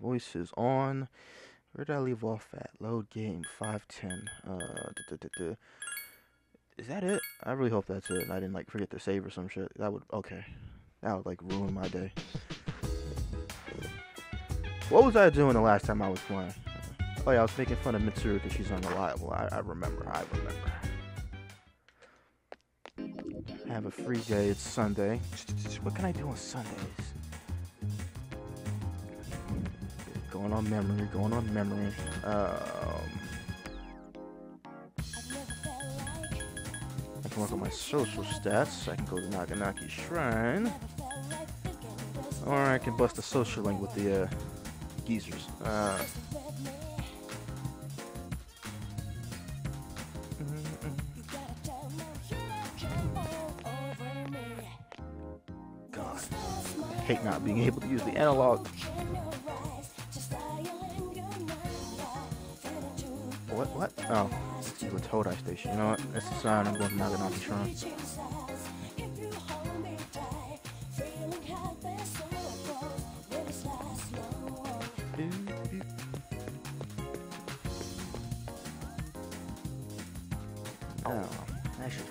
Voice is on. Where did I leave off at? Load game 510. Is that it? I really hope that's it. And I didn't like forget to save or some shit. That would okay. That would like ruin my day. What was I doing the last time I was playing? Oh yeah, I was making fun of Mitsuru because she's unreliable. I remember. I have a free day. It's Sunday. What can I do on Sundays? Going on memory. I can work on my social stats. I can go to Naganaki Shrine. Or I can bust a social link with the geezers. God, I hate not being able to use the analog. What? Oh, it's the Todai station. You know what? That's a sign. I'm going to Naganaki Shrine.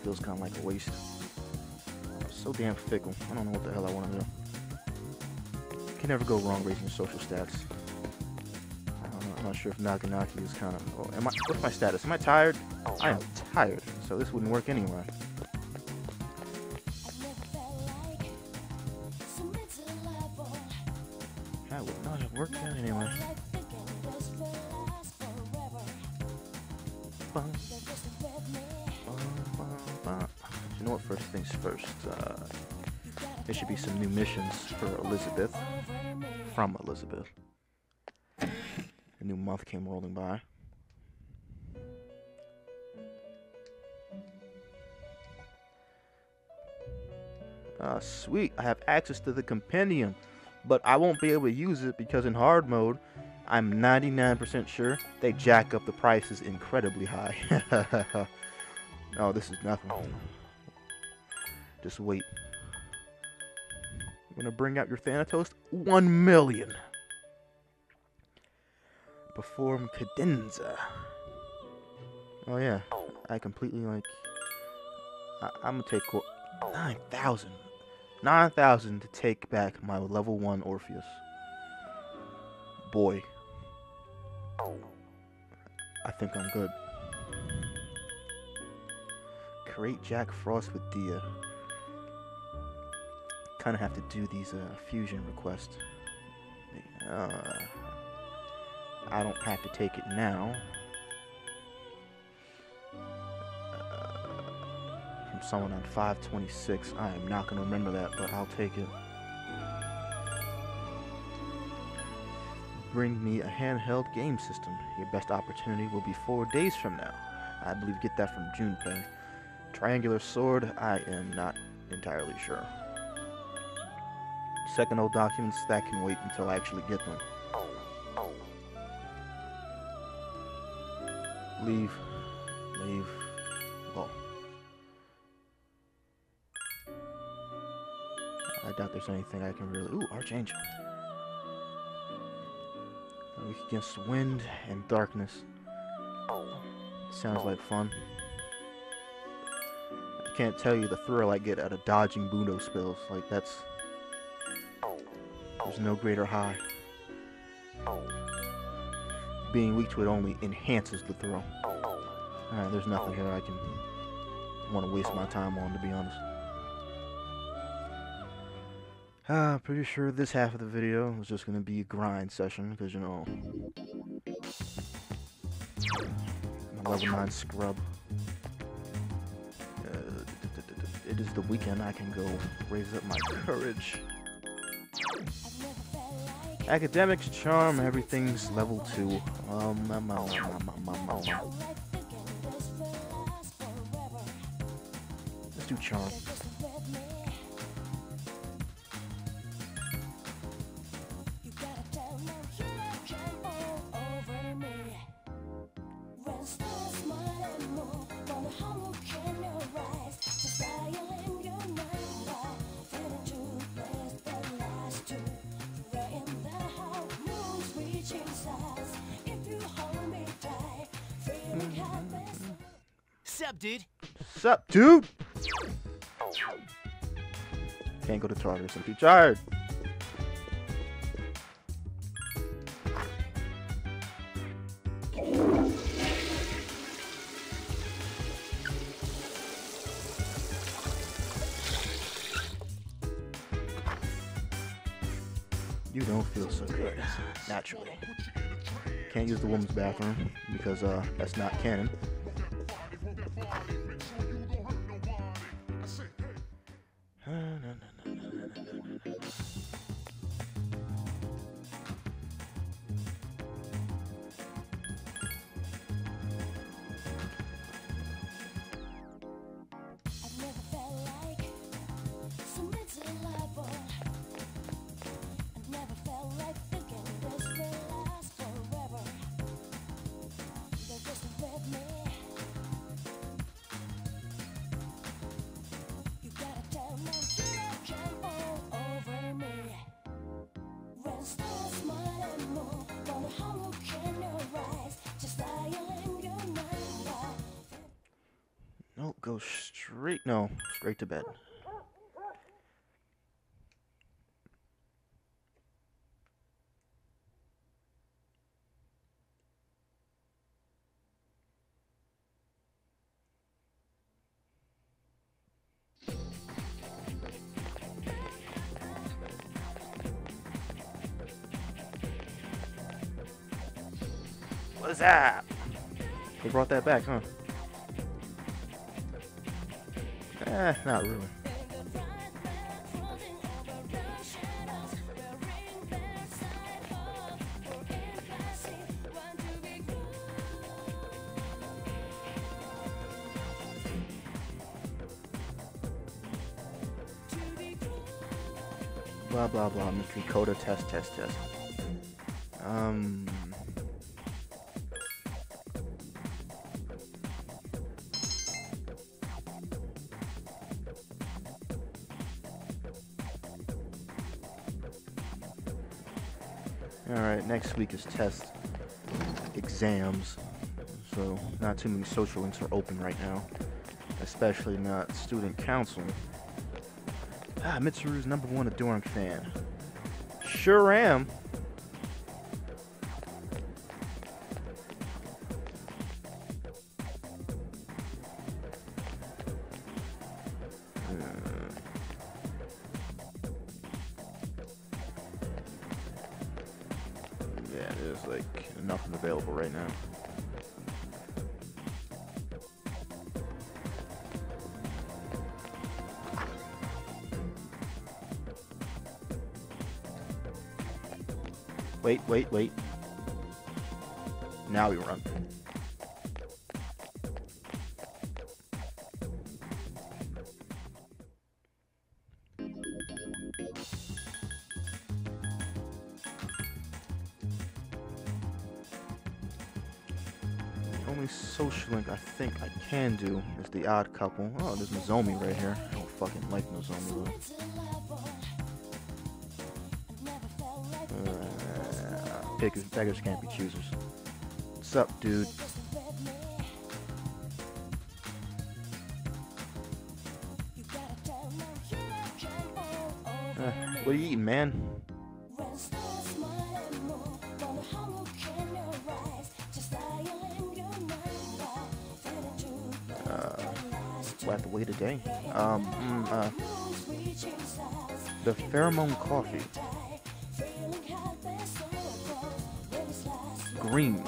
Feels kind of like a waste. I'm so damn fickle. I don't know what the hell I want to do. Can never go wrong raising social stats. I don't know. I'm not sure if Naganaki is kind of. Oh, am I? What's my status? Am I tired? I am tired. So this wouldn't work anyway. That would not have worked out anyway. You know what, first things first, there should be some new missions for Elizabeth, from Elizabeth. A new month came rolling by. Sweet, I have access to the compendium, but I won't be able to use it because in hard mode, I'm 99% sure they jack up the prices incredibly high. Oh, this is nothing. Just wait. I'm gonna bring out your Thanatos. 1 million. Perform cadenza. Oh yeah, I completely like. I'm gonna take 9,000. 9,000 to take back my level 1 Orpheus. Boy, I think I'm good. Great Jack Frost with Dia. Kind of have to do these fusion requests. I don't have to take it now. From someone on 526. I am not going to remember that, but I'll take it. Bring me a handheld game system. Your best opportunity will be 4 days from now. I believe get that from Junpei. Triangular sword, I am not entirely sure. Second old documents, that can wait until I actually get them. Leave. Oh. I doubt there's anything I can really... Ooh, Archangel. Weak against wind and darkness. Sounds like fun. Can't tell you the thrill I get out of dodging Mudo spells. Like that's, there's no greater high. Being weak to it only enhances the thrill. Alright, there's nothing here I can want to waste my time on, to be honest. I'm pretty sure this half of the video was just gonna be a grind session, because you know, I'm a level 9 scrub. It is the weekend. I can go raise up my courage. Academics, charm, everything's level 2. Let's do charm. Sup, dude? Sup, dude? Can't go to Tartarus, I'm too tired. You don't feel so good, naturally. Can't use the woman's bathroom because that's not canon. No, straight to bed. What's up? They brought that back, huh? Not really. Blah blah blah. Mystery Coda test. Alright, next week is test exams, so not too many social links are open right now, especially not student council. Ah, Mitsuru's #1 adoring fan. Sure am! Wait. Now we run. The only social link I think I can do is the odd couple. Oh, there's Nozomi right here. I don't fucking like Nozomi though. Beggars can't be choosers. What's up, dude? What are you eating, man? We'll have to wait a day. The pheromone coffee. Green.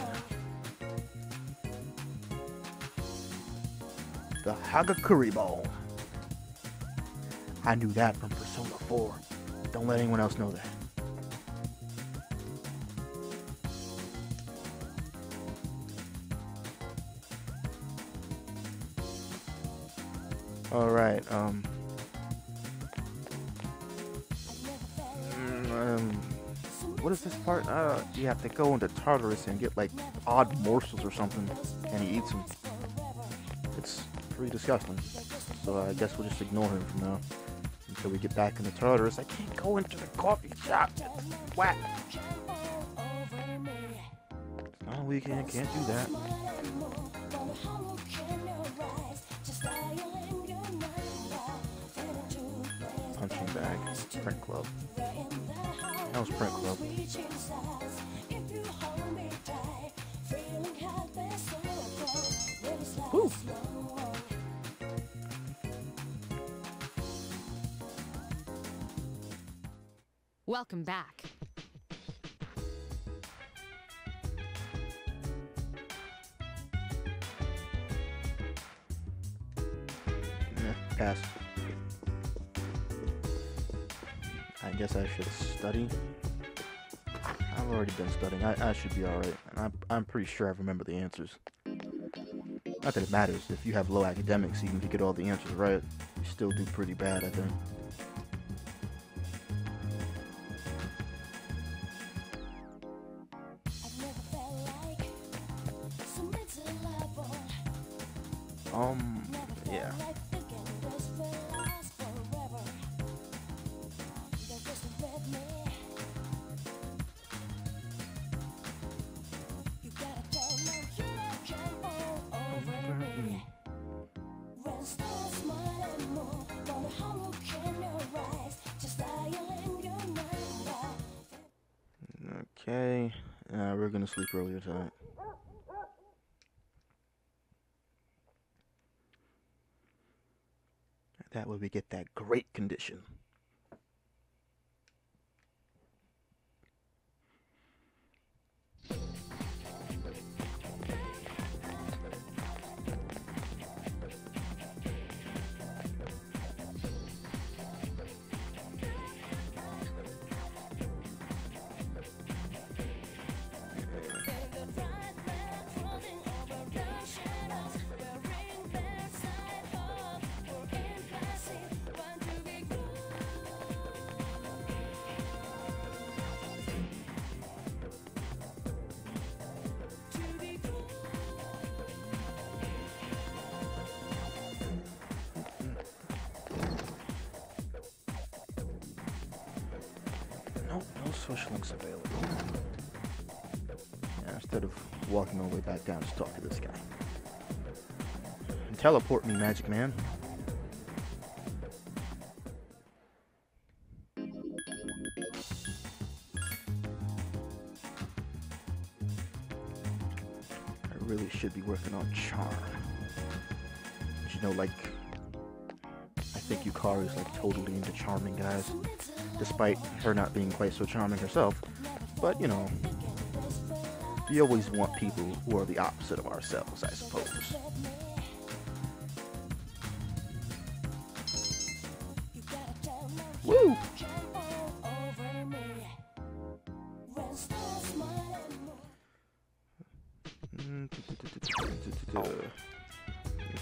The Hagakuri Ball. I knew that from Persona 4. Don't let anyone else know that. Alright, what is this part? You have to go into Tartarus and get like odd morsels or something, and he eats them. It's pretty disgusting. So I guess we'll just ignore him from now until we get back into Tartarus. I can't go into the coffee shop. It's whack. No, we can't do that. Print Club. That was Print Club. Woo! Welcome back. Pass. I guess I should study. I've already been studying. I should be alright. I'm pretty sure I remember the answers. Not that it matters. If you have low academics, even if you get all the answers right, you still do pretty bad, I think. Earlier tonight. That way we get that great condition. Back down to talk to this guy. And teleport me, Magic Man. I really should be working on charm. But you know, like, I think Yukari is like totally into charming guys, despite her not being quite so charming herself. But you know, we always want people who are the opposite of ourselves, I suppose. Woo!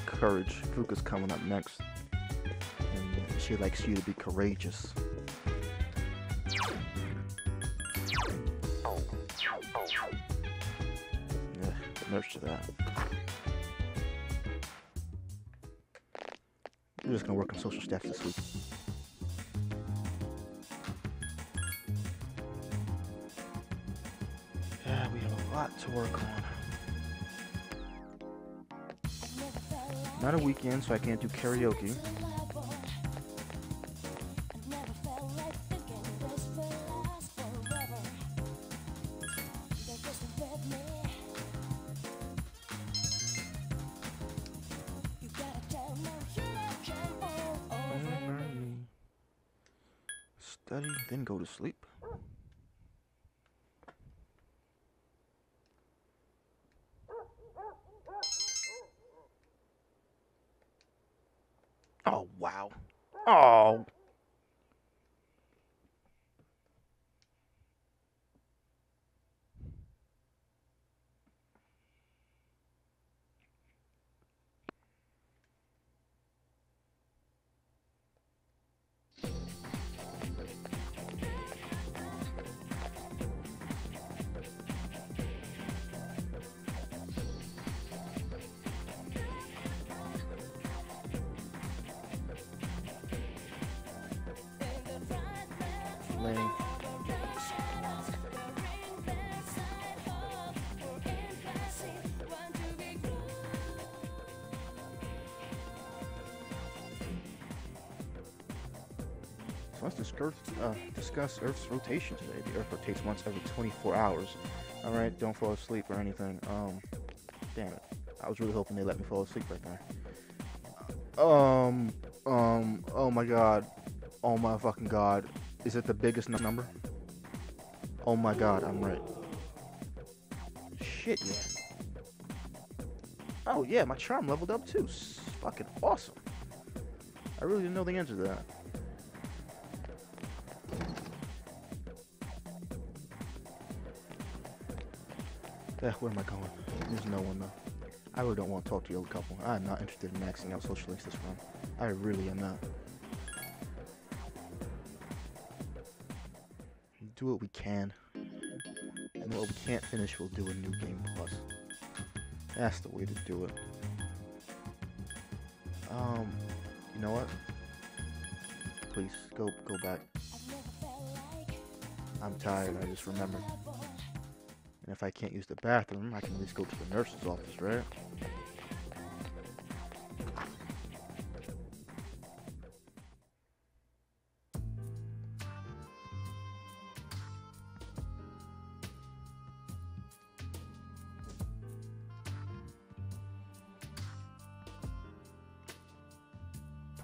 Courage. Fuuka's coming up next. And she likes you to be courageous. To that. I'm just gonna work on social stats this week. Yeah, we have a lot to work on. Not a weekend, so I can't do karaoke. let's discuss Earth's rotation today. The Earth rotates once every 24 hours. Alright, don't fall asleep or anything. Damn it. I was really hoping they let me fall asleep right there. Oh my god. Oh my fucking god. Is it the biggest number? Oh my god, I'm right. Shit, yeah. Oh yeah, my charm leveled up too. Fucking awesome. I really didn't know the answer to that. Where am I going? There's no one though. I really don't want to talk to the old couple. I'm not interested in maxing out social links this round. I really am not. We'll do what we can. And what we can't finish, we'll do a new game plus. That's the way to do it. You know what? Please, go back. I'm tired, I just remembered. And if I can't use the bathroom, I can at least go to the nurse's office, right?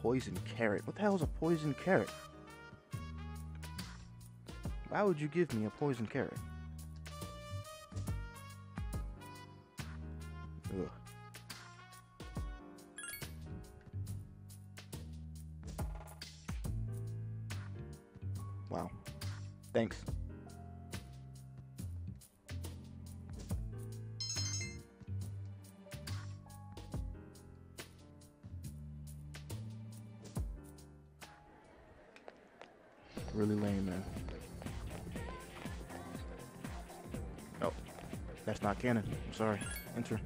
Poison carrot. What the hell is a poison carrot? Why would you give me a poison carrot? Ugh. Wow. Thanks. Really lame, man. Oh, that's not canon. I'm sorry. Enter.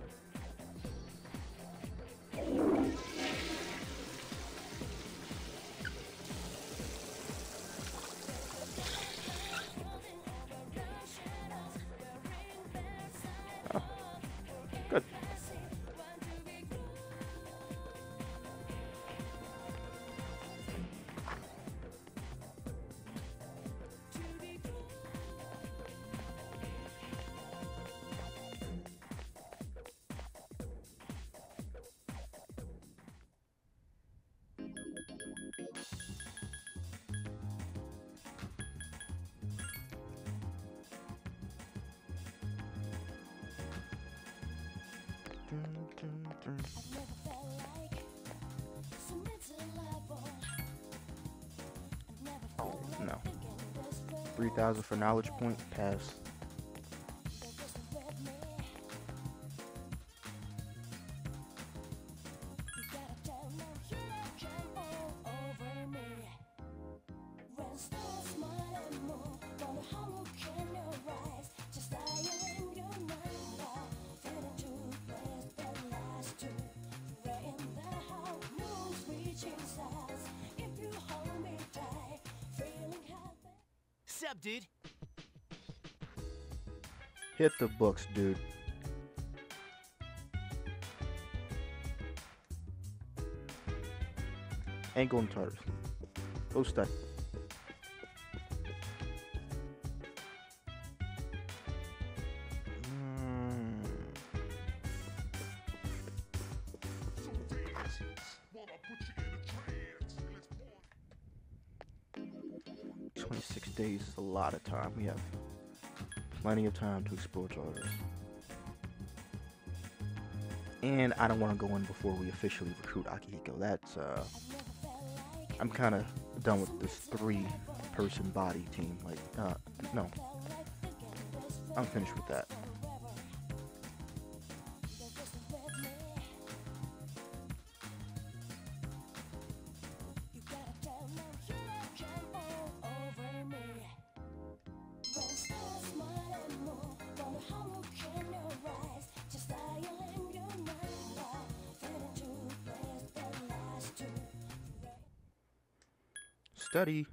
Oh, good. No. 3,000 for knowledge point. Pass. Dude, hit the books, dude. Ain't going to Tartarus. Go study. Of time. We have plenty of time to explore Tartarus. And I don't want to go in before we officially recruit Akihiko. That's, I'm kind of done with this 3-person body team. Like, no. I'm finished with that. Study.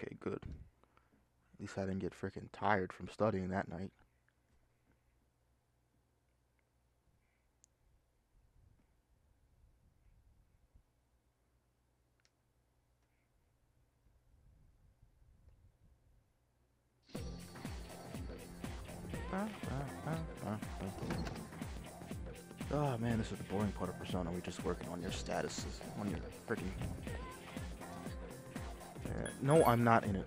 Okay, good. At least I didn't get freaking tired from studying that night. Oh man, this is the boring part of Persona. We're just working on your statuses, on your freaking... no, I'm not in it.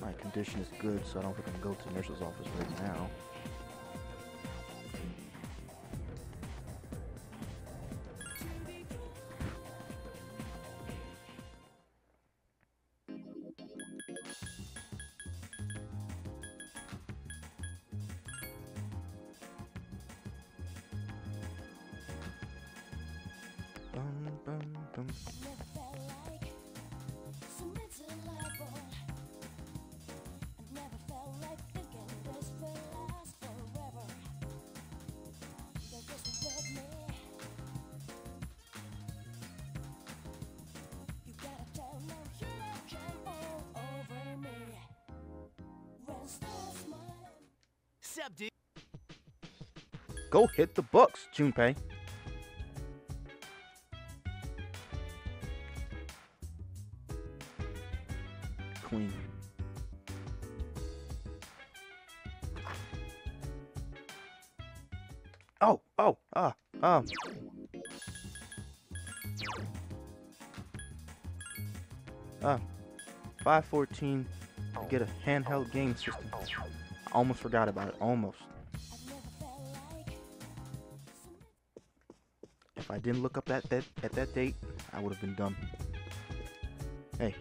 My condition is good, so I don't think I'm going to go to the nurse's office right now. Go hit the books, Junpei. Queen. Oh, 514 to get a handheld game system. I almost forgot about it, almost. If I didn't look up at that date, I would have been dumb. Hey.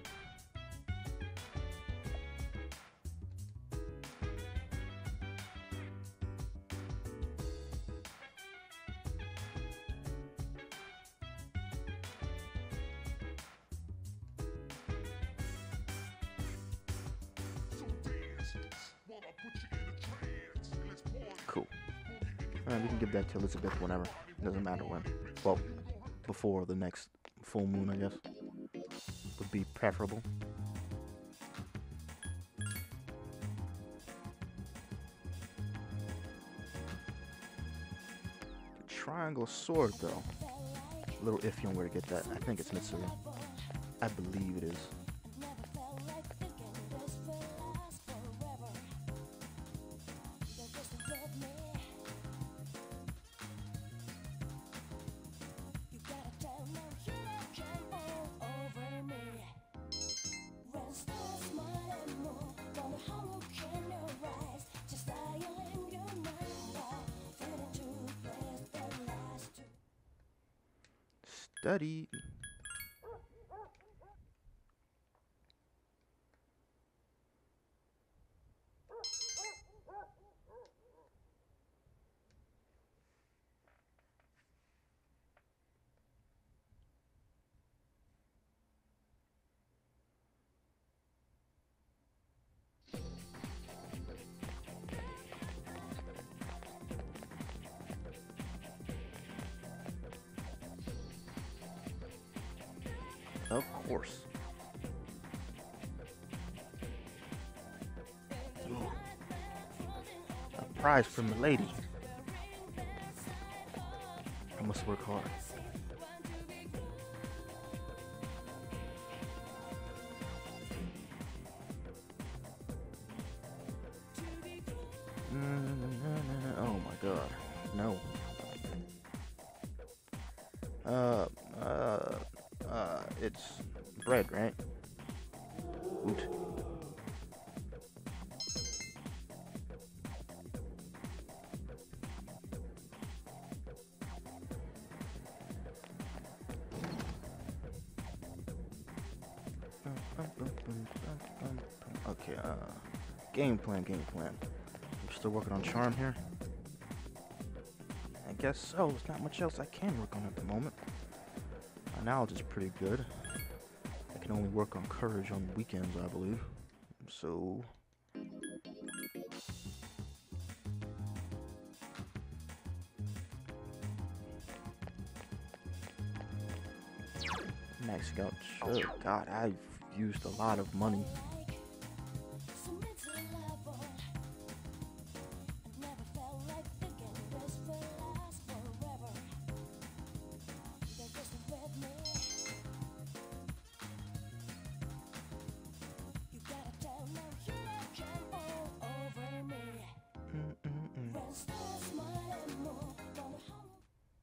Cool. Alright, we can give that to Elizabeth whenever. Doesn't matter when. Well, before the next full moon, I guess, would be preferable. The triangle sword, though. A little iffy on where to get that. I think it's Mitsuru. I believe it is. Study. Of course. Ooh. A prize from the lady. I must work hard. Oh my god. No. It's bread, right? Oot. Okay, game plan. I'm still working on charm here. I guess so. There's not much else I can work on at the moment. Knowledge is pretty good. I can only work on courage on weekends, I believe. So... Max Scout. Sure, God, I've used a lot of money.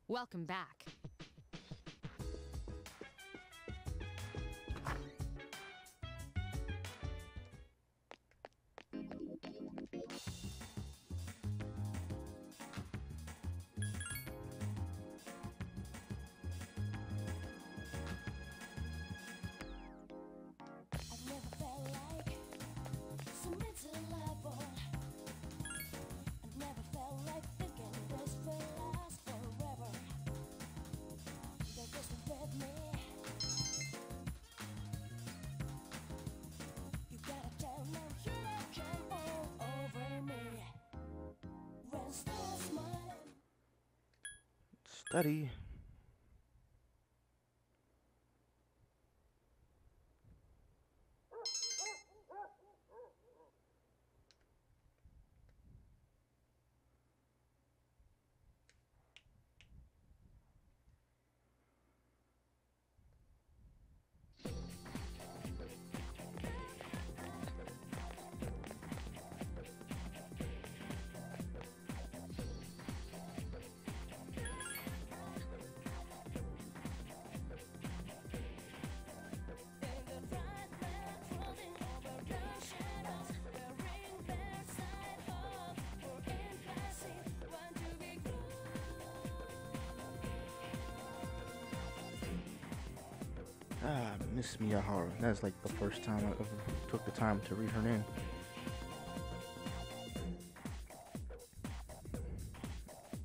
Welcome back. Study. Ah, Miss Miyahara. That's like the first time I ever took the time to read her name.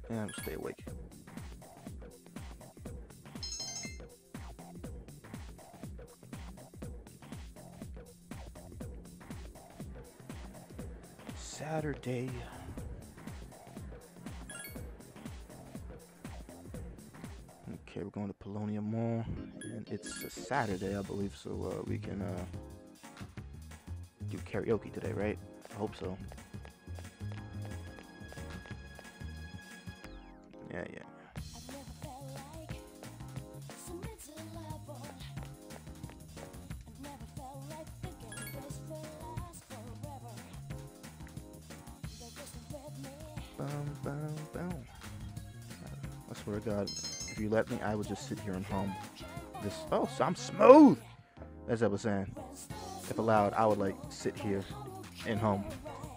And I'm stay awake. Saturday. Okay, we're going to Polonia Mall. It's a Saturday, I believe, so we can do karaoke today, right? I hope so. Yeah, yeah. Boom, boom, boom. I swear to God, if you let me, I would just sit here and hum. Oh, so I'm smooth, as I was saying. If allowed, I would like sit here and hum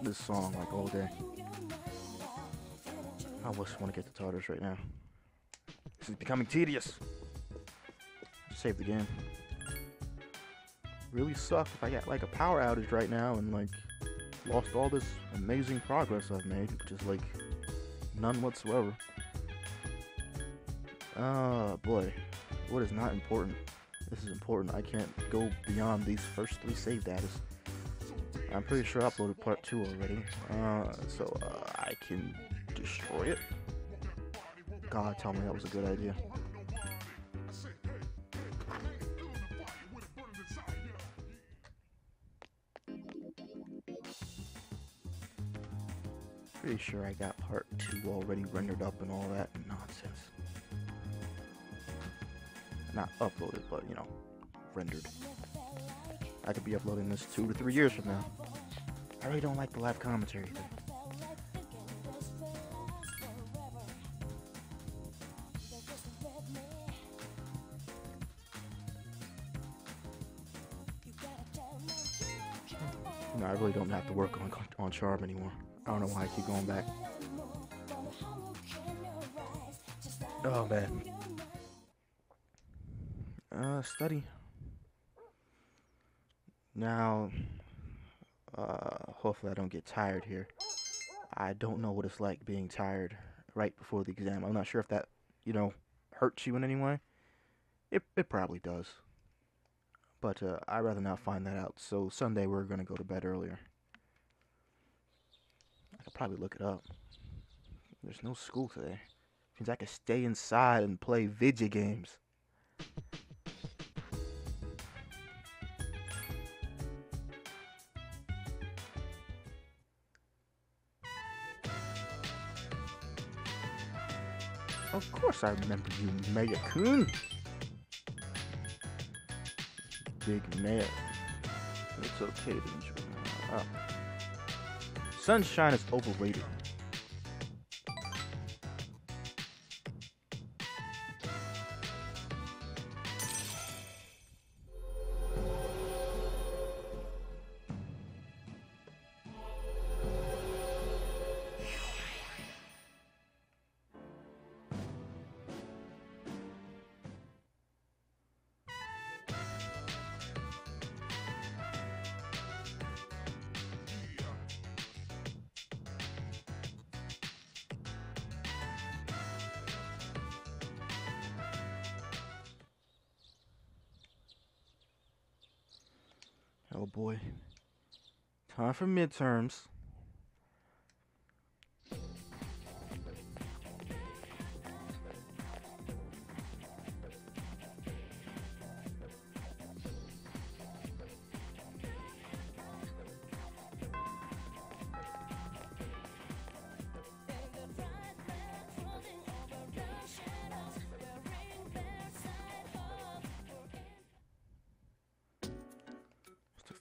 this song like all day. I just want to get to Tartarus right now. This is becoming tedious. Save the game. Really sucks if I got like a power outage right now and like lost all this amazing progress I've made, which is like none whatsoever. Oh boy. What is not important? This is important. I can't go beyond these first three save data. I'm pretty sure I uploaded part 2 already, so I can destroy it. God, tell me that was a good idea. Pretty sure I got part 2 already rendered up and all that nonsense. Not uploaded, but you know, rendered. I could be uploading this 2 to 3 years from now. I really don't like the live commentary thing. No, I really don't have to work on Charm anymore. I don't know why I keep going back. Oh man. Study. Now, hopefully I don't get tired here. I don't know what it's like being tired right before the exam. I'm not sure if that, you know, hurts you in any way. It probably does. But I'd rather not find that out. So Sunday we're going to go to bed earlier. I could probably look it up. There's no school today. Means I could stay inside and play video games. Of course I remember you, Mega-kun. Big nail. It's okay to enjoy my life. Oh. Sunshine is overrated. Oh boy. Time for midterms.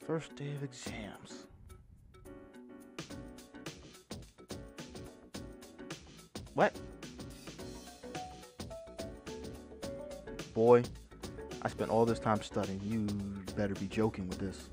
First day of exams. What? Boy, I spent all this time studying. You better be joking with this.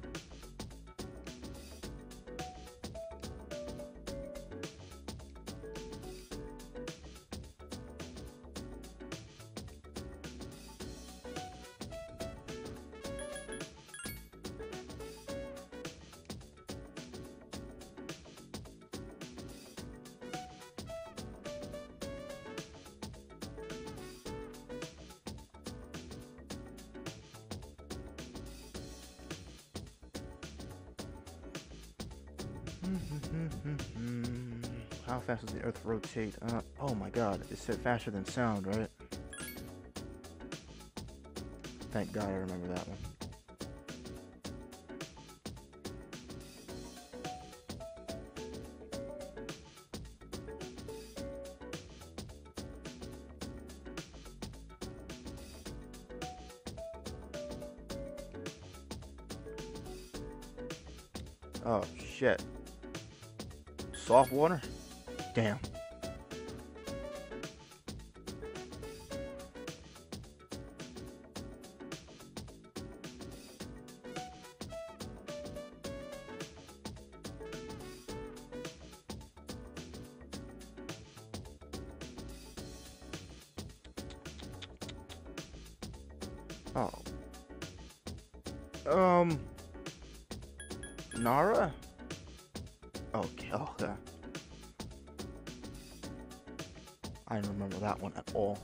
How fast does the Earth rotate? Oh my god, it said faster than sound, right? Thank god I remember that one. Oh shit. Soft water? Damn. Oh. Nara? Okay, okay. I don't remember that one at all.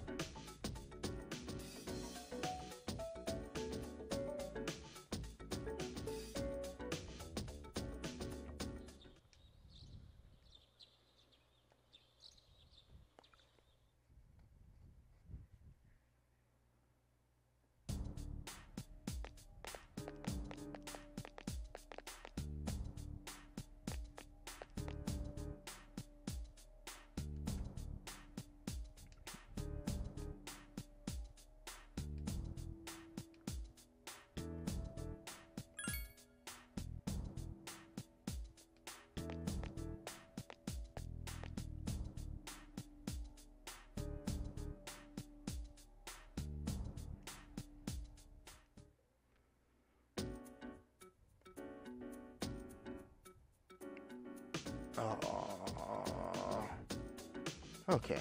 Okay.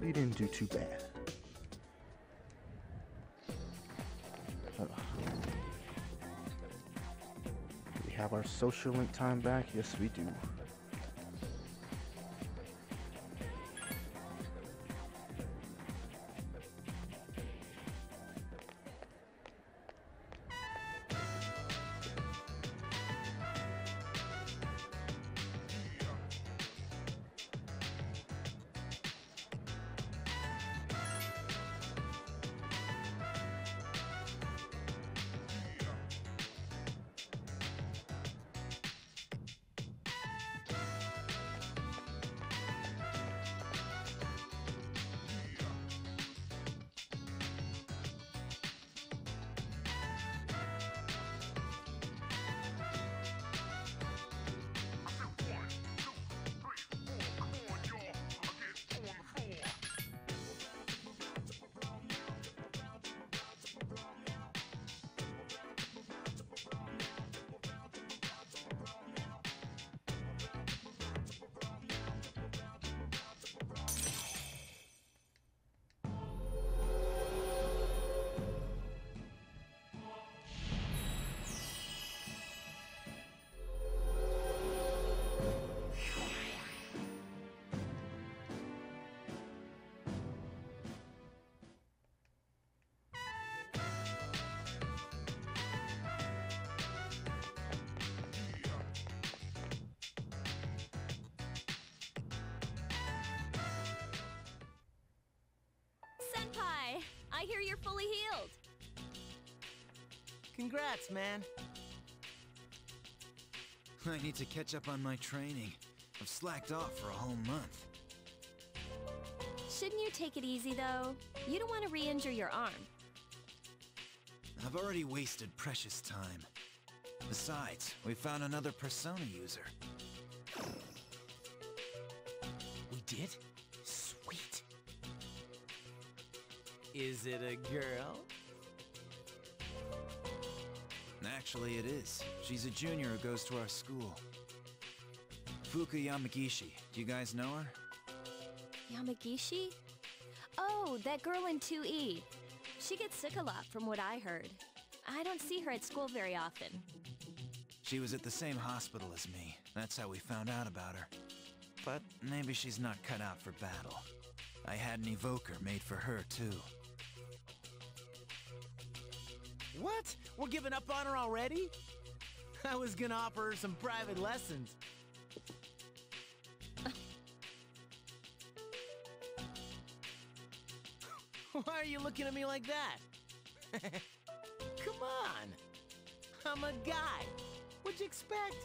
We didn't do too bad. Do we have our social link time back? Yes, we do. Hi, I hear you're fully healed. Congrats, man. I need to catch up on my training. I've slacked off for a whole month. Shouldn't you take it easy, though? You don't want to re-injure your arm. I've already wasted precious time. Besides, we found another Persona user. We did? Sweet. Is it a girl? Actually, it is. She's a junior who goes to our school. Fuuka Yamagishi. Do you guys know her? Yamagishi? Oh, that girl in 2E. She gets sick a lot from what I heard. I don't see her at school very often. She was at the same hospital as me. That's how we found out about her. But maybe she's not cut out for battle. I had an evoker made for her, too. What? We're giving up on her already? I was gonna offer her some private lessons. Why are you looking at me like that? Come on! I'm a guy! What'd you expect?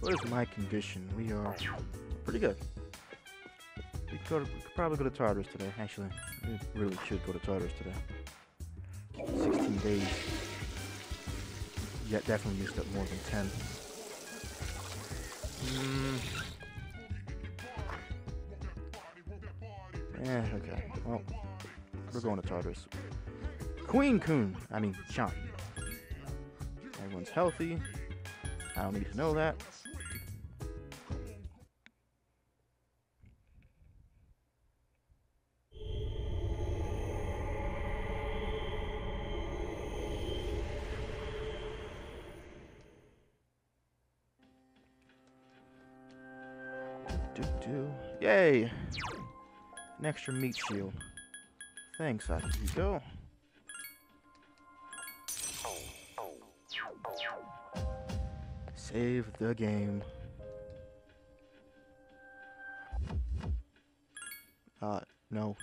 What is my condition? We are pretty good. We could probably go to Tartarus today, actually. We really should go to Tartarus today. 16 days. Yeah, definitely used up more than 10. Yeah, okay. Well, we're going to Tartarus. Sean. Everyone's healthy. I don't need to know that. Yay! An extra meat shield. Thanks, Akihiko. Save the game. No.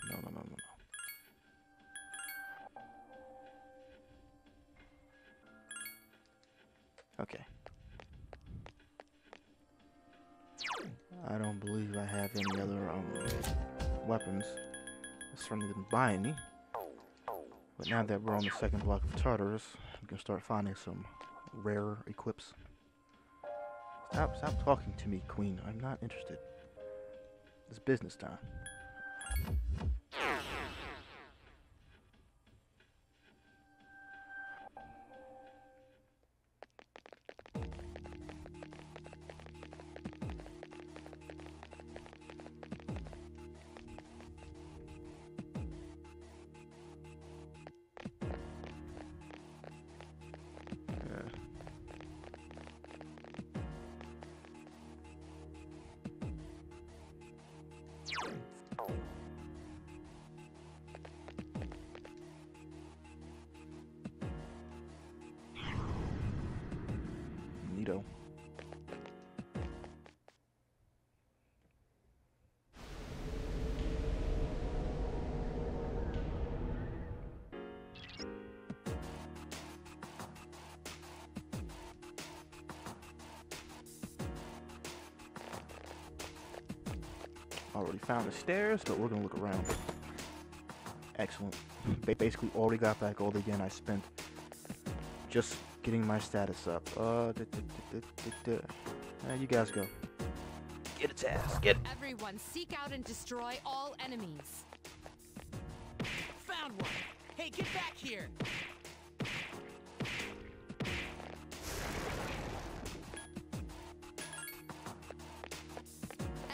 Okay. I don't believe I have any other weapons. I certainly didn't buy any. But now that we're on the second block of Tartarus, we can start finding some rare equips. Stop talking to me, Queen. I'm not interested. It's business time. Already found the stairs, but we're gonna look around. Excellent. They basically already got back all the yen I spent just getting my status up. You guys go. Get its ass. Get it. Everyone, seek out and destroy all enemies. Found one. Hey, get back here.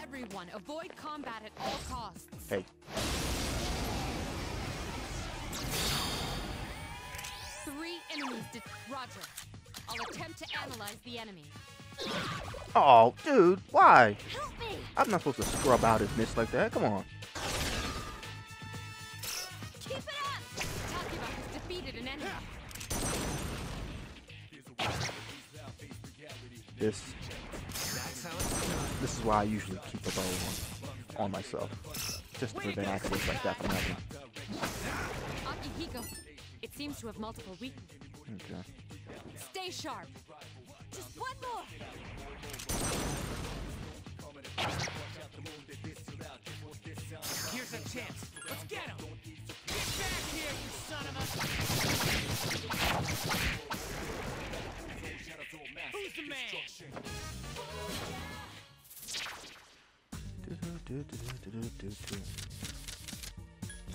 Everyone, avoid combat at all costs. Hey. Three enemies did Roger. I'll attempt to analyze the enemy. Oh, dude, why? Help me. I'm not supposed to scrub out his miss like that. Come on. Keep it up. enemy. This is why I usually keep a bow on myself, just to prevent accidents like that from happening. Akihiko, it seems to have multiple weaknesses. Okay. Stay sharp. Just one more. Here's a chance. Let's get him. Get back here, you son of a. Who's the man?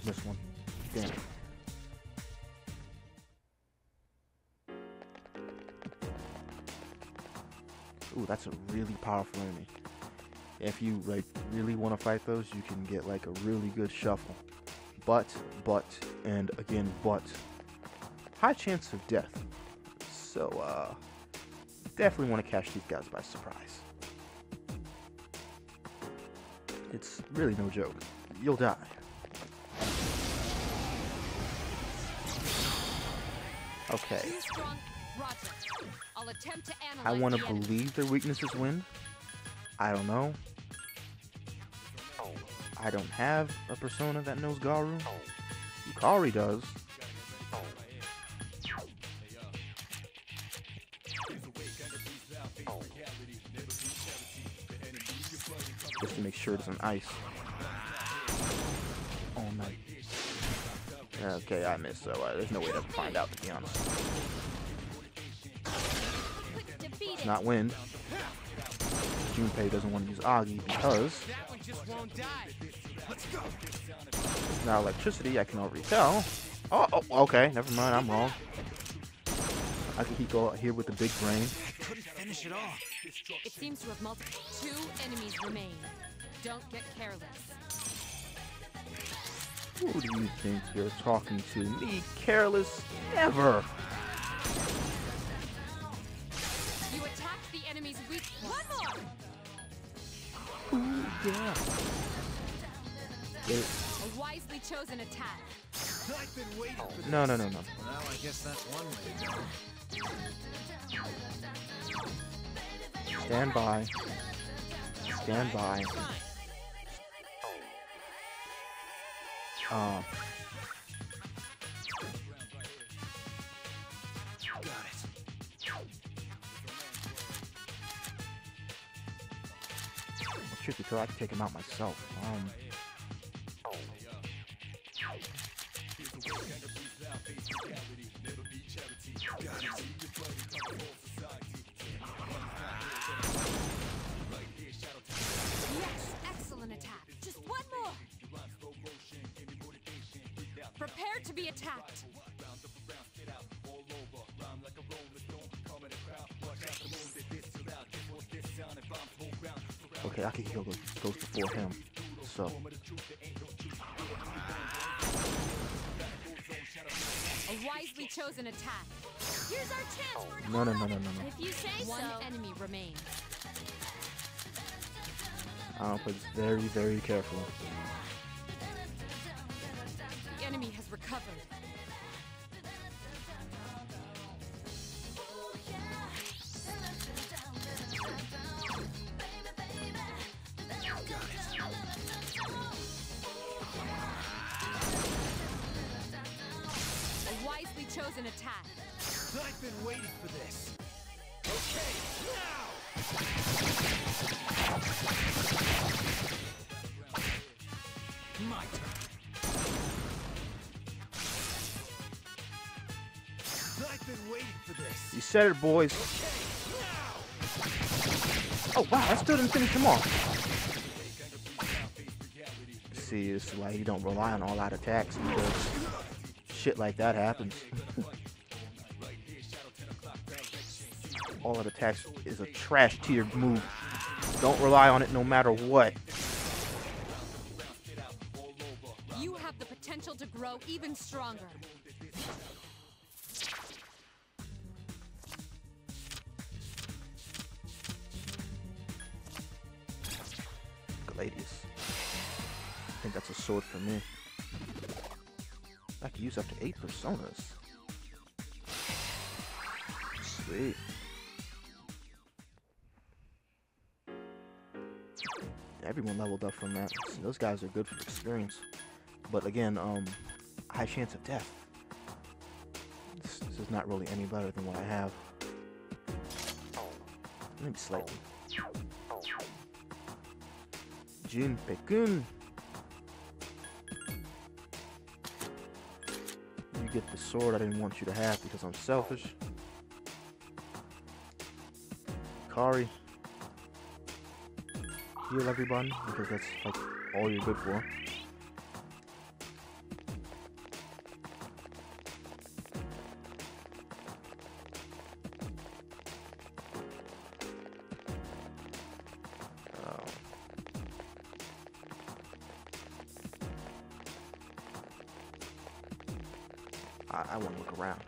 This one. Damn it. Ooh, that's a really powerful enemy. If you like really want to fight those, you can get like a really good shuffle. But, and again, but. High chance of death. So, definitely want to catch these guys by surprise. It's really no joke. You'll die. Okay. I want to believe their weakness is wind. I don't know. I don't have a persona that knows Garu. Yukari does. Just to make sure it's on ice. Oh my. Okay, I missed, so there's no way to find out, to be honest. It's not wind. Junpei doesn't want to use Agi because it's not electricity, I can already tell. Oh, okay, never mind, I'm wrong. Akihiko here with the big brain. Finish it off. It seems to have multiple. Two enemies remain. Don't get careless. Who do you think you're talking to? Me careless ever. You attacked the enemy's weak. One more. Ooh, yeah. A wisely chosen attack. I've been waiting for this. No. Well, I guess that's one way to go. Stand by. Stand by. Got it. Tricky throw, I can take him out myself. Okay, Akihiko goes before him, so. A wisely chosen attack. Here's our chance for no. If you say one so. Enemy remains. I'll play this very, very carefully. The enemy has recovered. Chosen attack. I've been waiting for this. Okay, now. My turn. I've been waiting for this. You said it, boys. Okay, now. Oh wow, I still didn't finish him off. See, this is why you don't rely on all out attacks because shit like that happens. All out attacks is a trash tier move. Don't rely on it no matter what. You have the potential to grow even stronger. Galadius. I think that's a sword for me. I can use up to 8 personas. Sweet. Everyone leveled up from that. So those guys are good for the experience. But again, high chance of death. This is not really any better than what I have. Maybe slightly. Junpei-kun! You get the sword I didn't want you to have because I'm selfish. Yukari. Heal everybody, because that's like all you're good for. I want to look around.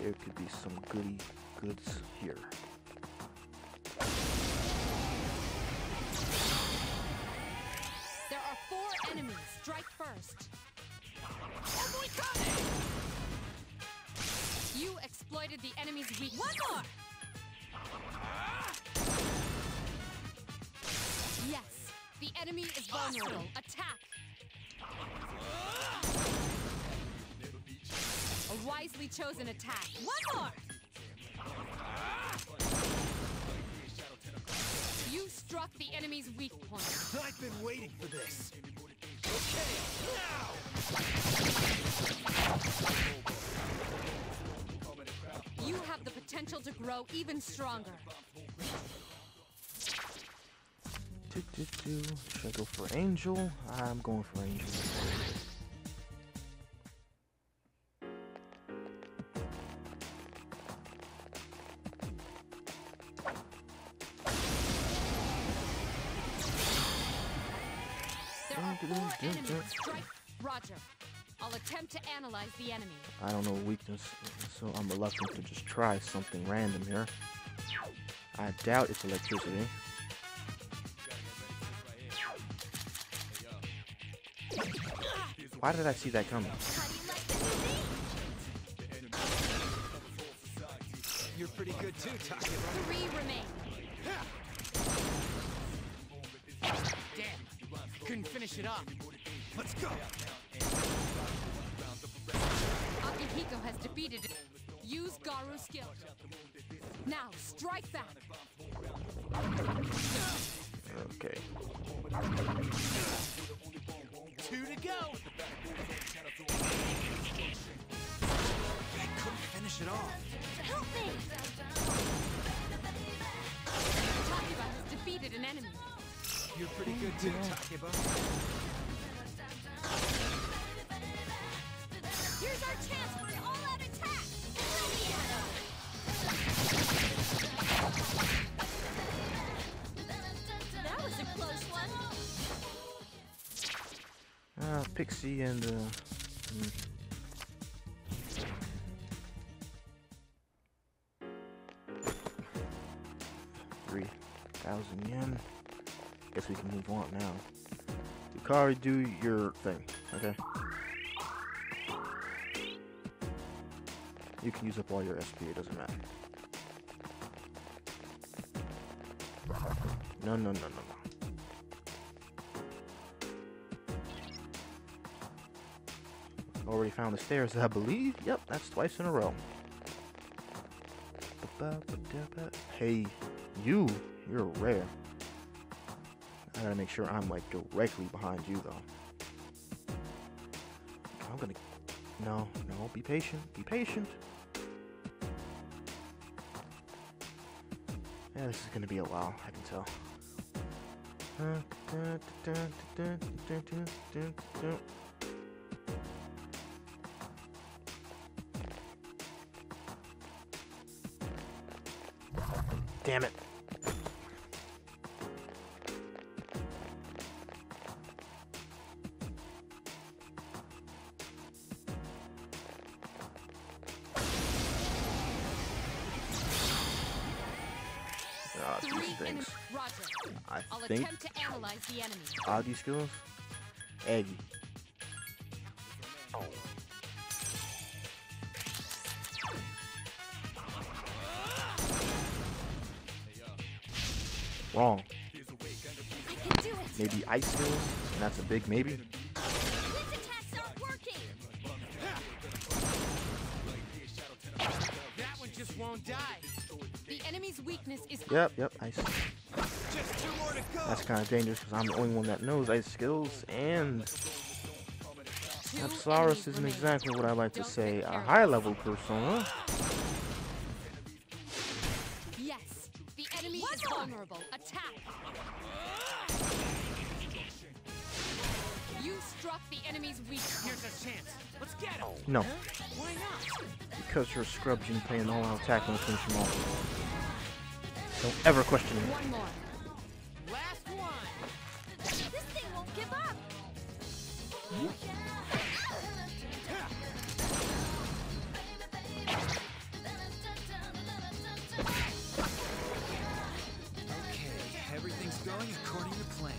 There could be some goody goods here. There are 4 enemies. Strike first. You exploited the enemy's weakness. One more. Yes, the enemy is vulnerable. Attack. A wisely chosen attack. One more! You struck the enemy's weak point. I've been waiting for this. Okay, now! You have the potential to grow even stronger. Should I go for Angel? I'm going for Angel. Roger. I'll attempt to analyze the enemy. I don't know weakness, so I'm reluctant to just try something random here. I doubt it's electricity. Why did I see that coming? You're pretty good too, Takeba. 3 remain. Damn. Couldn't finish it off. Let's go! Akihiko has defeated it. Use Garu's skill. Now, strike back! Okay. 2 to go! I couldn't finish it off. Help me! Takeba has defeated an enemy. You're pretty good too, Takeba. Here's our chance for an all-out attack! That was a close one. Pixie and ¥3,000. Guess we can move on now. Yukari, do your thing, okay? You can use up all your SP, it doesn't matter. No. Already found the stairs, I believe. Yep, that's twice in a row. Hey, you're rare. I gotta make sure I'm like directly behind you though. I'm gonna... No, be patient, Yeah, this is gonna be a while, I can tell. Damn it. Attempt to analyze the enemy. Agi skills? Agi. wrong. Maybe ice cream, and that's a big maybe. That one just won't die. The enemy's weakness is Yep, ice cream. Just two more to go. That's kind of dangerous because I'm the only one that knows ice skills, and Absolarus isn't exactly what I like to say, a high-level persona. Yes, the enemy is vulnerable. Attack! You struck the enemy's weakness. Here's a chance. Let's get him. No. Why not? Because you're a scrub, Junpei, and all I'll tackle and finish him off. Don't ever question it. One more. Last one. This thing won't give up. Going according to plan.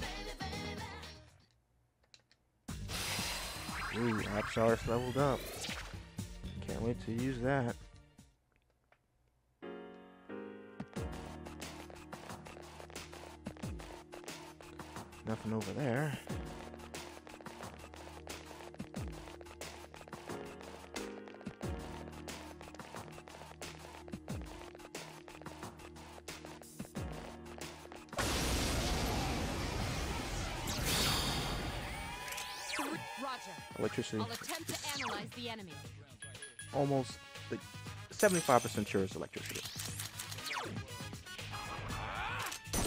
Ooh, Axar's leveled up. Can't wait to use that. Nothing over there. Electricity. I'll attempt to analyze the enemy. Almost 75% sure it's electricity. There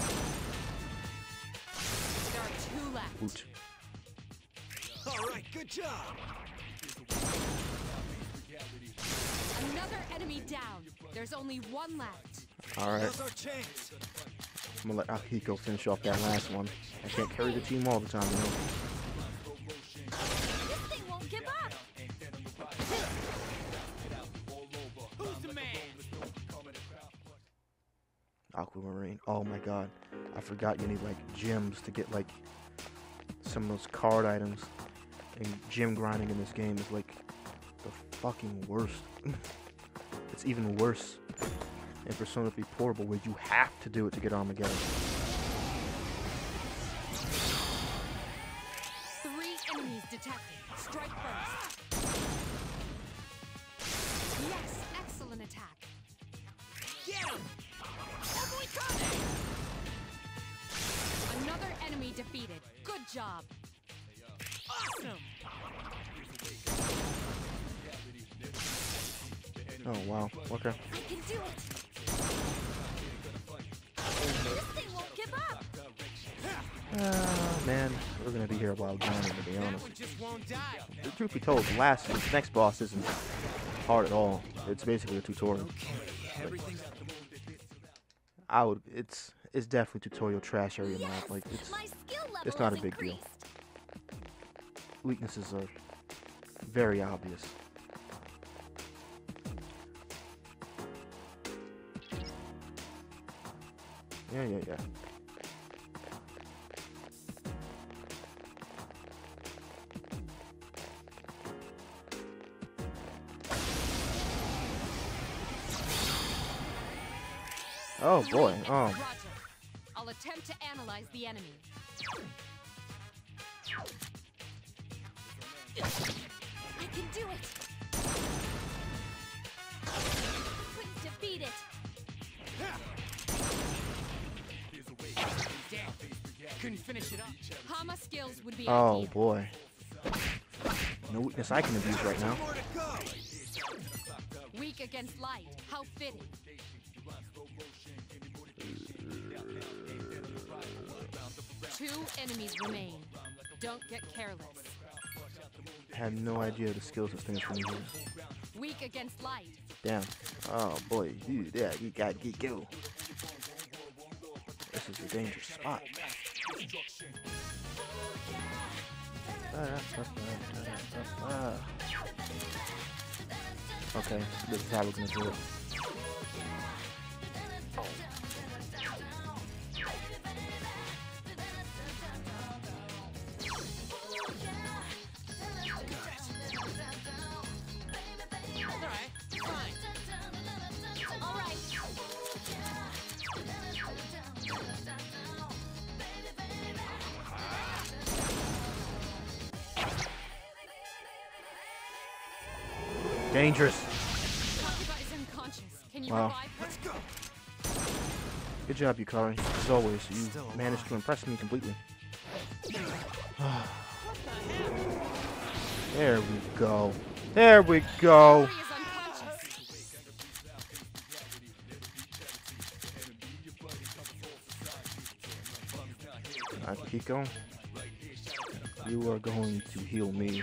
are two left. Boot. All right, good job. Another enemy down. There's only one left. All right. I'm gonna let Akihiko finish off that last one. I can't carry the team all the time, you know. Aquamarine. Oh my god. I forgot you need like gems to get like some of those card items. And gem grinding in this game is like the fucking worst. It's even worse in Persona 3 Portable where you have to do it to get Armageddon. Three enemies detected. Strike first. Yes, excellent attack. Get him! Another enemy defeated. Good job. Awesome. Oh wow. Okay. I can do it. This thing won't give up. Man, we're gonna be here a while longer, to be honest. The truth be told, this next boss isn't hard at all. It's basically a tutorial. It's definitely tutorial trash area map. Like it's not a big deal. Weaknesses are very obvious. Yeah. Oh boy, oh. I'll attempt to analyze the enemy. I can do it. I couldn't defeat it. Couldn't finish it up. Hama skills would be ideal. Oh boy. No weakness I can abuse right now. Weak against light. How fitting. Two enemies remain. Don't get careless. I had no idea the skills this thing is going to do. Weak against light. Damn. Oh boy, dude, yeah, you gotta get go. This is a dangerous spot. Okay, this is how we're gonna do it. Dangerous. Takeba is unconscious. Can you revive her? Let's go. Good job, Yukari. As always, you managed to impress me completely. There we go. There we go. Akihiko, you are going to heal me.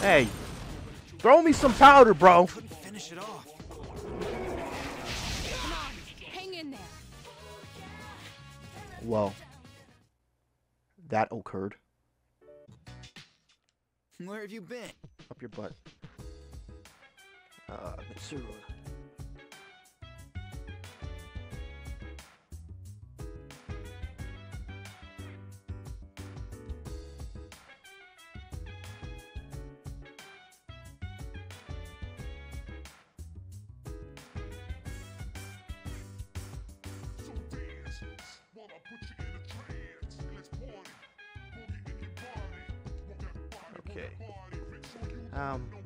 Hey, throw me some powder, bro. Couldn't finish it off. Come on, hang in there. Well, that occurred. Where have you been? Up your butt. Mitsuru.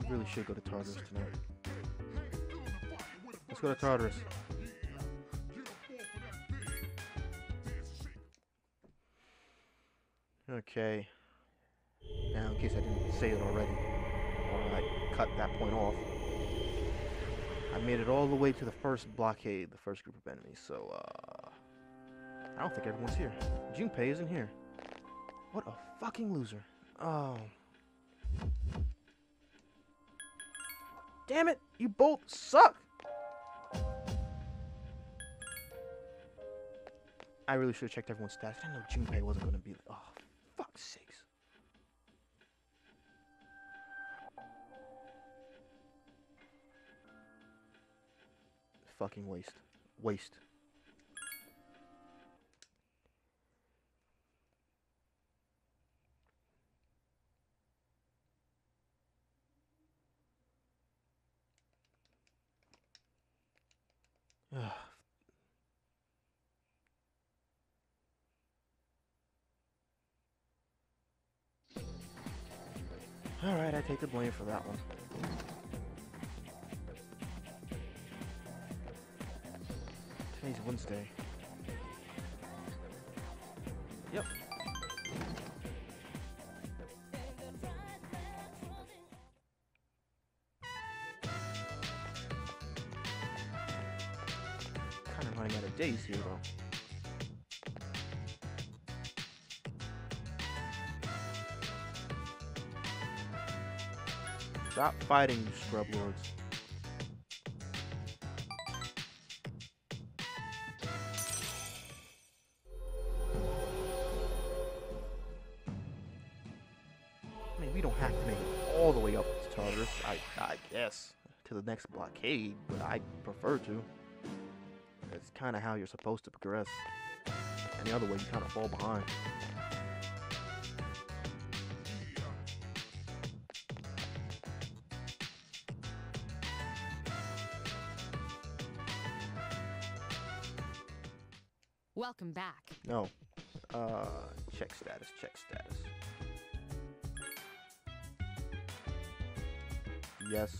We really should go to Tartarus tonight. Let's go to Tartarus. Okay. Now, in case I didn't say it already, or I cut that point off, I made it all the way to the first blockade, the first group of enemies, so, I don't think everyone's here. Junpei isn't here. What a fucking loser. Oh. Damn it! You both suck! I really should have checked everyone's stats. I didn't know Junpei wasn't going to be like, oh, fuck's sakes. Fucking waste. Waste. Alright, I take the blame for that one. Today's Wednesday. Yep. Kinda running out of days here though. Stop fighting, you scrub lords. I mean, we don't have to make it all the way up to Tartarus, I guess, to the next blockade, but I prefer to. That's kind of how you're supposed to progress. Any other way, you kind of fall behind. Welcome back. No. Check status, check status. Yes.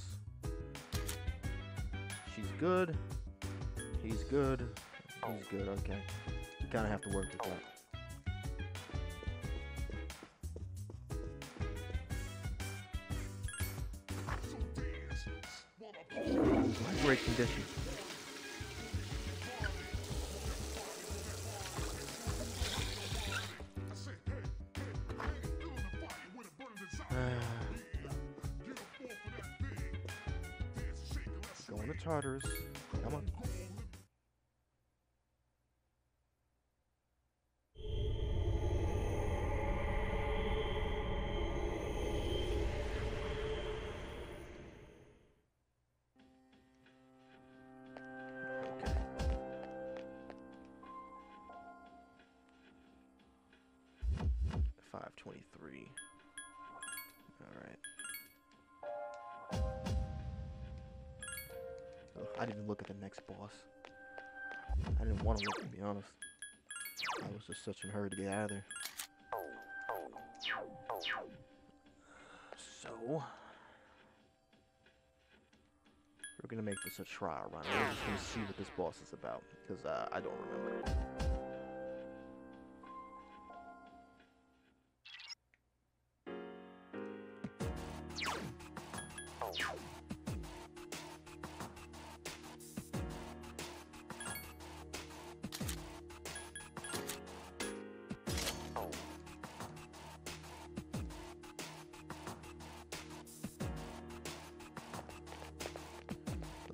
She's good. He's good. He's good, okay. You kind of have to work with that. Great condition. Come on. Okay. $5.23. All right. I didn't look at the next boss. I didn't want to look, to be honest. I was just such in a hurry to get out of there. So, we're gonna make this a trial run. We're just gonna see what this boss is about, because I don't remember.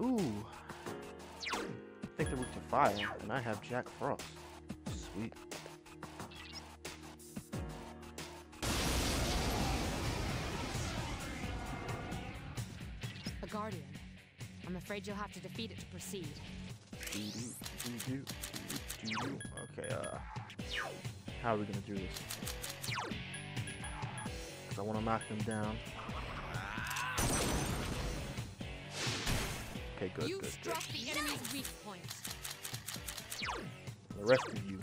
Ooh, I think they're weak to fire, and I have Jack Frost. Sweet. A guardian. I'm afraid you'll have to defeat it to proceed. Okay, how are we gonna do this? Because I want to knock them down. Okay, good, you've good, struck good. The enemy's weak point. The rest of you,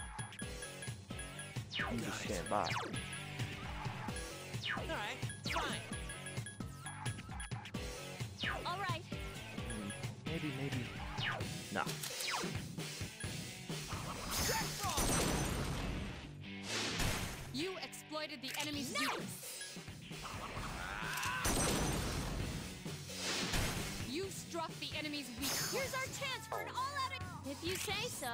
you just stand by. Alright, fine. Alright. Maybe. Nah. You exploited the enemy's weakness. The enemy's weak. Here's our chance for an all-out attack. If you say so.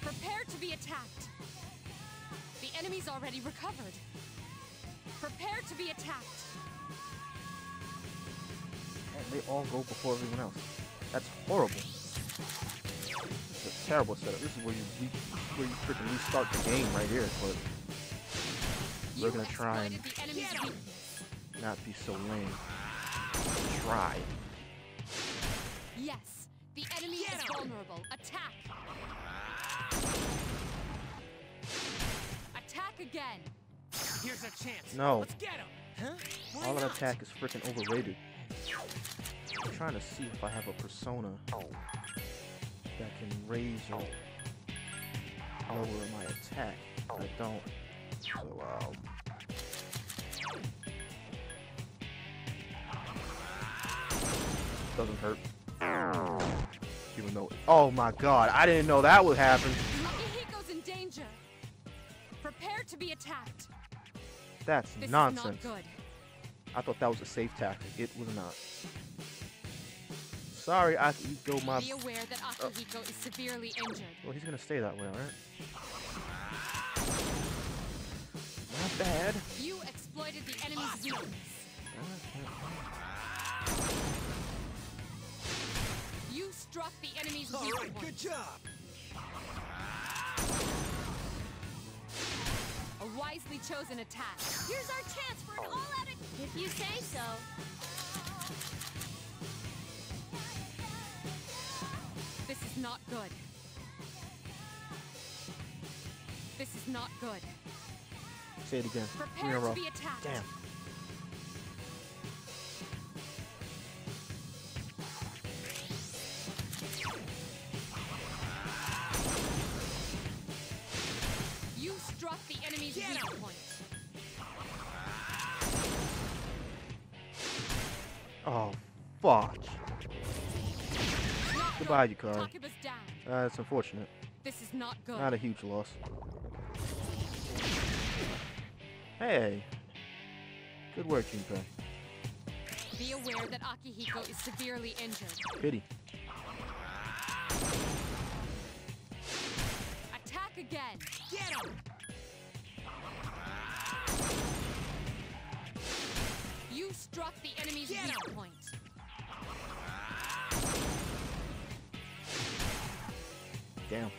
Prepare to be attacked. The enemy's already recovered. Prepare to be attacked. They all go before everyone else. That's horrible. It's a terrible setup. This is where you freaking restart the game right here. But we're gonna try and not be so lame. Try. Yes, the enemy is vulnerable. Attack. Attack again. Here's a chance. No. Let's get him. Huh? All that attack is freaking overrated. I'm trying to see if I have a persona that can raise or lower my attack. I don't. So, doesn't hurt. Even though. Oh my god, I didn't know that would happen. Akihiko's in danger. Prepare to be attacked. That's this nonsense. Is not good. I thought that was a safe tactic. It was not. Sorry, Akihiko, my... Be aware that Akihiko is severely injured. Well, he's gonna stay that way, alright? Not bad. You exploited the enemy's weakness. You struck the enemy's weakness. Alright, good job! A wisely chosen attack. Here's our chance for an all-out attack. If you say so. This is not good. This is not good. Say it again. Prepare to be attacked. Damn. You struck the enemy's weak point. Oh, fuck. Goodbye, Yukari. That's unfortunate. This is not good. Not a huge loss. Hey. Good work, Junpei. Be aware that Akihiko is severely injured. Pity. Attack again. Get him! You struck the enemy's weak point. Damn.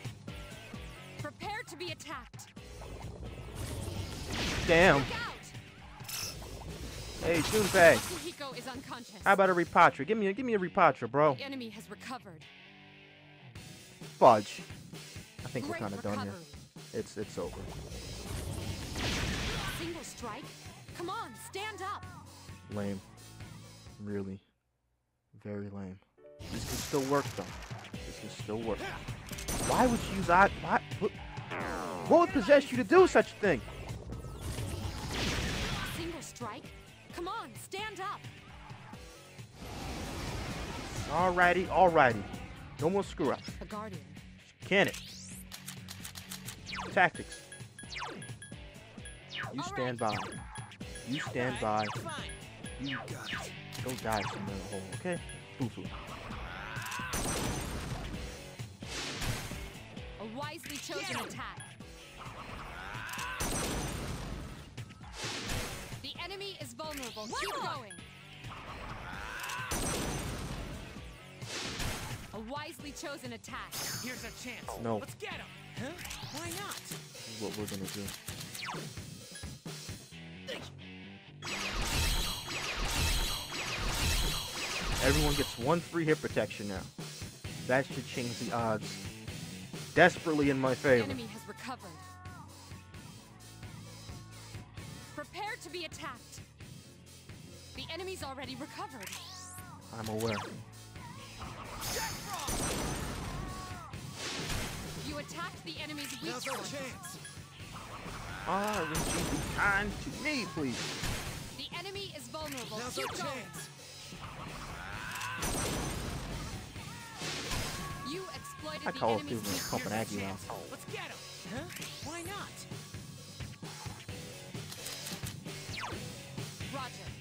Prepare to be attacked. Damn. Hey, Junpei. Akihiko is unconscious. How about a repatra? Give me a repatra, bro. The enemy has recovered. Fudge. I think we're kind of done here. It's over. Single strike. Come on, stand up. Lame. Really. Very lame. This can still work though. This can still work. Why would you use that? What would possess you to do such a thing? Single strike. Come on, stand up. Alrighty, alrighty. No more screw ups. A guardian. Can it? Tactics. You stand by. You stand by. You got it. Go dive somewhere in the hole, okay? Foo-foo. A wisely chosen attack. The enemy is vulnerable. Keep going. A wisely chosen attack. Here's a chance. No. Let's get him. Huh? Why not? This is what we're gonna do. Everyone gets one free hit protection now. That should change the odds desperately in my favor. The enemy has recovered. Prepare to be attacked. The enemy's already recovered. I'm aware. Jack Frost! You attacked the enemy's weak point. Ah, would you be kind to me, please? The enemy is vulnerable. Now's our chance. You exploited the enemy's weak point. Let's get him. Huh? Why not? Roger.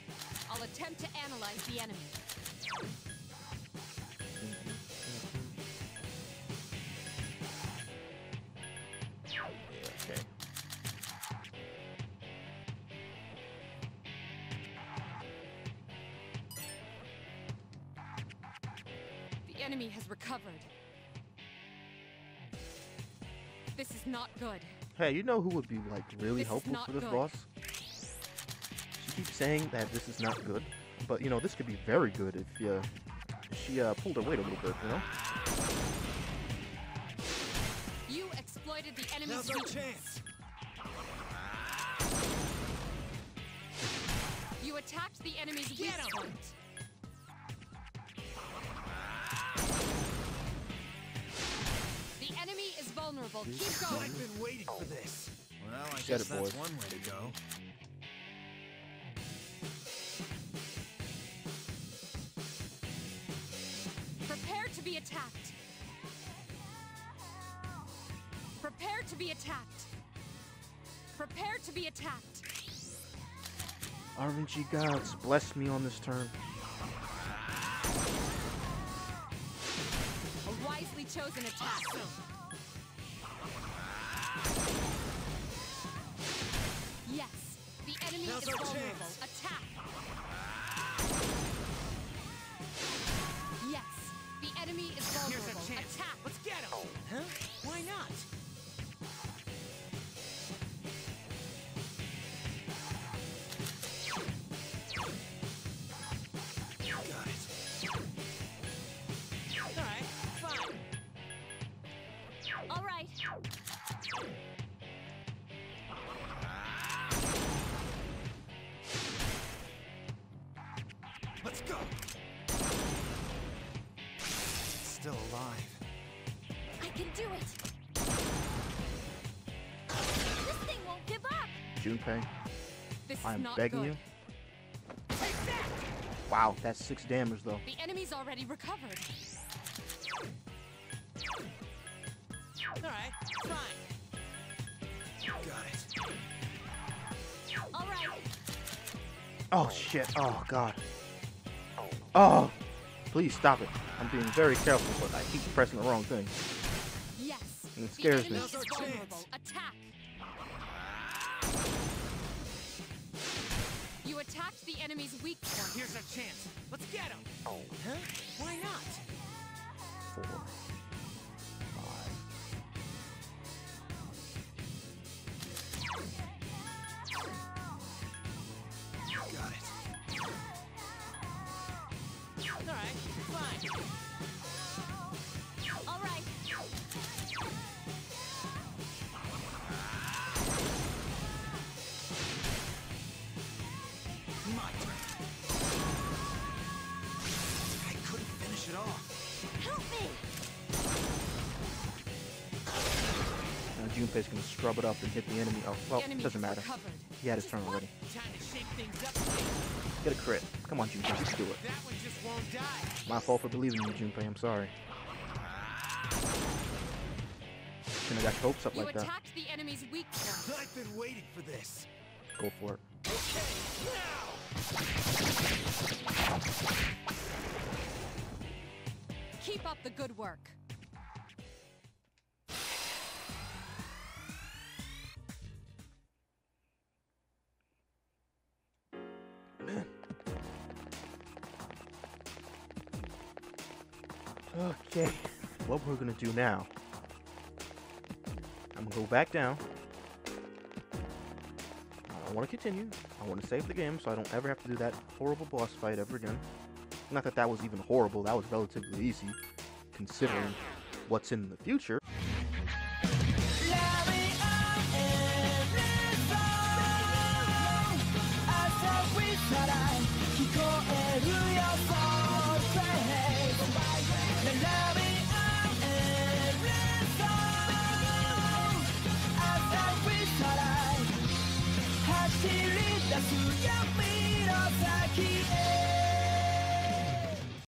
I'll attempt to analyze the enemy. Recovered. This is not good. Hey, you know who would be like really helpful for this boss? She keeps saying that this is not good, but you know this could be very good if she pulled her weight a little bit, you know. You exploited the enemy's weakness. You attacked the enemy's weak point. Vulnerable. Keep going. I've been waiting for this. Well, I guess that's one way to go. Prepare to be attacked. Prepare to be attacked. Prepare to be attacked. RNG gods, bless me on this turn. A wisely chosen attack. Yes, the enemy is vulnerable. Attack. Yes, the enemy is vulnerable. Attack. Let's get him. Huh? Why not? Junpei, I'm begging you. Wow, that's 6 damage though. The enemy's already recovered. Alright, fine. Got it. Alright. Oh shit, oh god. Oh, please stop it. I'm being very careful, but I keep pressing the wrong thing. Yes. And it scares me. Attack. Attacked the enemy's weak point. Here's our chance. Let's get him. Oh. Huh? Why not? 4, 5. Got it. off. Help me! Now Junpei's gonna scrub it up and hit the enemy. Oh, well, it doesn't matter. He had his turn already. Get a crit. Come on, Junpei, just do it. My fault for believing you, Junpei. I'm sorry. Shouldn't have got hopes up like that. You attacked the enemy's weakness. I've been waiting for this. Go for it. Okay, now! Keep up the good work. Man. Okay. What we're gonna do now? I'm gonna go back down. I want to continue. I want to save the game so I don't ever have to do that horrible boss fight ever again. Not that that was even horrible, that was relatively easy, considering what's in the future.